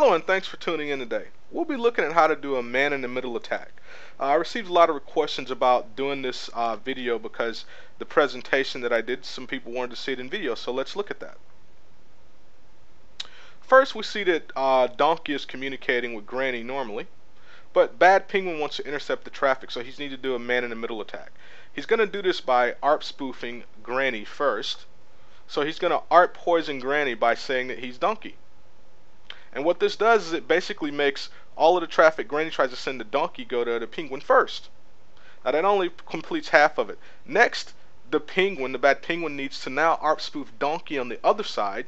Hello and thanks for tuning in today. We'll be looking at how to do a man-in-the-middle attack. I received a lot of questions about doing this video because the presentation that I did, some people wanted to see it in video, so let's look at that. First, we see that Donkey is communicating with Granny normally, but Bad Penguin wants to intercept the traffic, so he's need to do a man-in-the-middle attack. He's going to do this by ARP spoofing Granny first, so he's going to ARP poison Granny by saying that he's Donkey. And what this does is it basically makes all of the traffic Granny tries to send to Donkey go to the Penguin first. Now that only completes half of it. Next, the Bad Penguin needs to now ARP spoof Donkey on the other side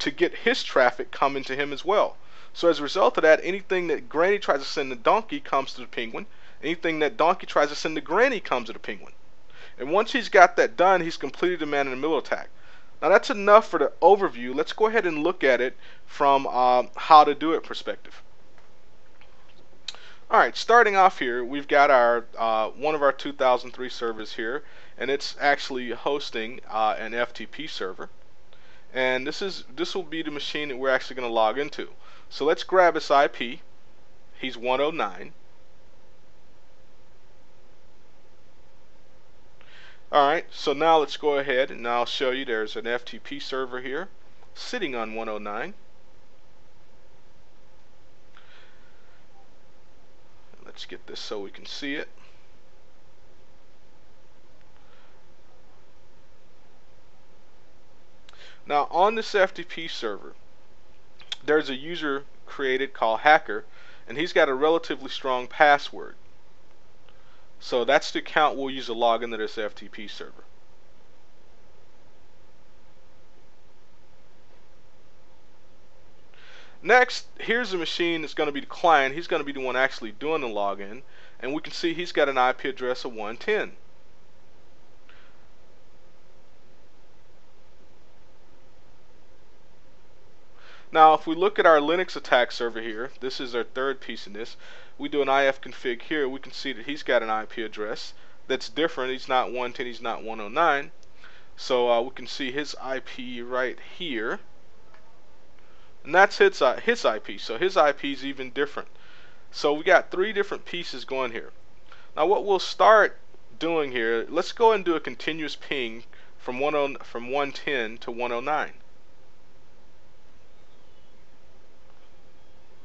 to get his traffic coming to him as well. So as a result of that, anything that Granny tries to send to Donkey comes to the Penguin. Anything that Donkey tries to send to Granny comes to the Penguin. And once he's got that done, he's completed the man-in-the-middle attack. Now that's enough for the overview. Let's go ahead and look at it from how to do it perspective. Alright, starting off here, we've got our one of our 2003 servers here, and it's actually hosting an FTP server. And this will be the machine that we're actually going to log into. So let's grab his IP. He's 109. Alright, so now let's go ahead and I'll show you there's an FTP server here sitting on 109. Let's get this so we can see it. Now on this FTP server there's a user created called Hacker, and he's got a relatively strong password. So that's the account we'll use to log into this FTP server. Next, here's the machine that's going to be the client. He's going to be the one actually doing the login, and we can see he's got an IP address of 110. Now if we look at our Linux attack server here, this is our third piece in this, we do an ifconfig here, we can see that he's got an IP address that's different. He's not 110, he's not 109, so we can see his IP right here, and that's his IP, so his IP is even different. So we got three different pieces going here. Now what we'll start doing here, let's go and do a continuous ping from 110 to 109.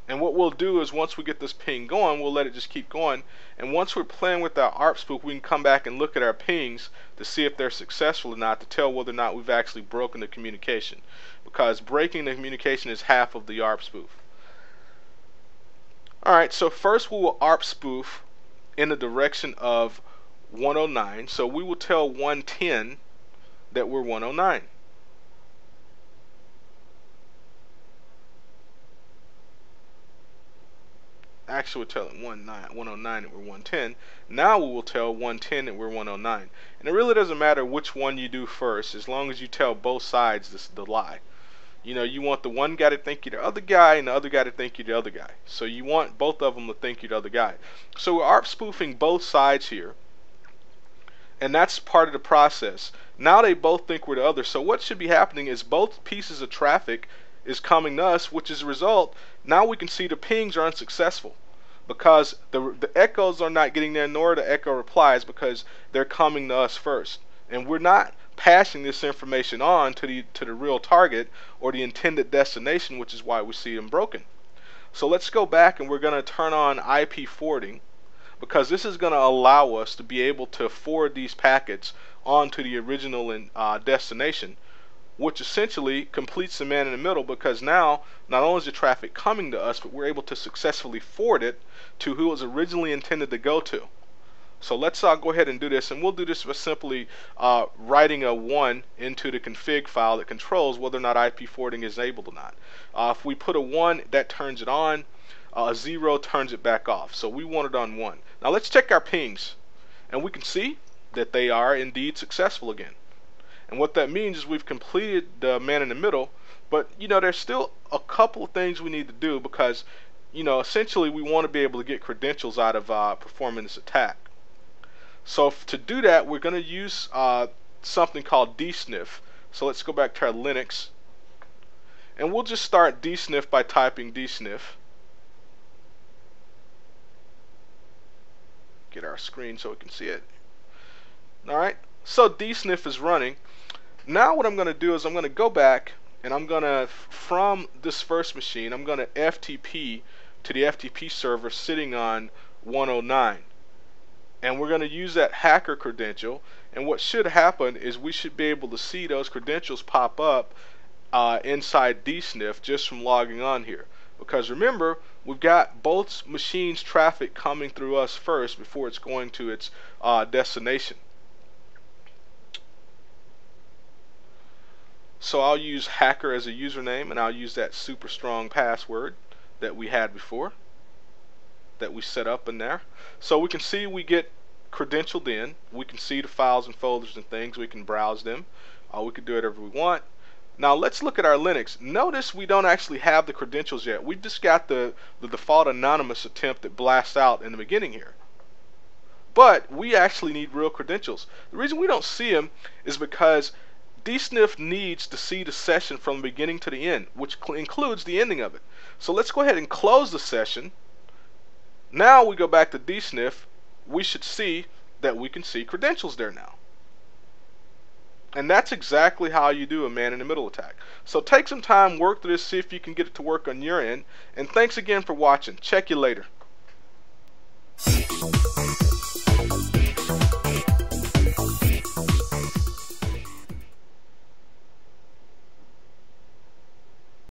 And what we'll do is once we get this ping going, we'll let it just keep going, and once we're playing with our ARP spoof, we can come back and look at our pings to see if they're successful or not, to tell whether or not we've actually broken the communication, because breaking the communication is half of the ARP spoof. Alright, so first we will ARP spoof in the direction of 109, so we will tell 110 that we're 109. Actually, we're telling 109 that we're 110. Now we will tell 110 that we're 109. And it really doesn't matter which one you do first, as long as you tell both sides this, the lie. You know, you want the one guy to think you're the other guy, and the other guy to think you're the other guy. So you want both of them to think you're the other guy. So we're ARP spoofing both sides here, and that's part of the process. Now they both think we're the other. So what should be happening is both pieces of traffic is coming to us, which is a result, now we can see the pings are unsuccessful because the echoes are not getting there, nor the echo replies, because they're coming to us first, and we're not passing this information on to the real target or the intended destination, which is why we see them broken. So let's go back and we're going to turn on IP forwarding, because this is going to allow us to be able to forward these packets onto the original destination, which essentially completes the man in the middle, because now not only is the traffic coming to us, but we're able to successfully forward it to who it was originally intended to go to. So let's go ahead and do this, and we'll do this by simply writing a 1 into the config file that controls whether or not IP forwarding is enabled or not. If we put a 1, that turns it on, a 0 turns it back off, so we want it on 1. Now let's check our pings, and we can see that they are indeed successful again. And what that means is we've completed the man in the middle, but you know, there's still a couple of things we need to do, because you know, essentially we want to be able to get credentials out of performing this attack. So to do that, we're going to use something called Dsniff. So let's go back to our Linux, And we'll just start dsniff by typing dsniff. Get our screen so we can see it. Alright, so dsniff is running. Now what I'm going to do is I'm going to go back and I'm going to, from this first machine, I'm going to FTP to the FTP server sitting on 109. And we're going to use that hacker credential, and what should happen is we should be able to see those credentials pop up inside dsniff just from logging on here, because remember, we've got both machines' traffic coming through us first before it's going to its destination. So I'll use hacker as a username, and I'll use that super strong password that we had before, that we set up in there. So we can see we get credentialed in, we can see the files and folders and things, we can browse them, we can do whatever we want. Now let's look at our Linux. Notice we don't actually have the credentials yet. We've just got the default anonymous attempt that blasts out in the beginning here. But we actually need real credentials. The reason we don't see them is because dsniff needs to see the session from the beginning to the end, which includes the ending of it. So let's go ahead and close the session. Now we go back to dsniff, we should see that we can see credentials there now. And that's exactly how you do a man-in-the-middle attack. So take some time, work through this, see if you can get it to work on your end. And thanks again for watching. Check you later.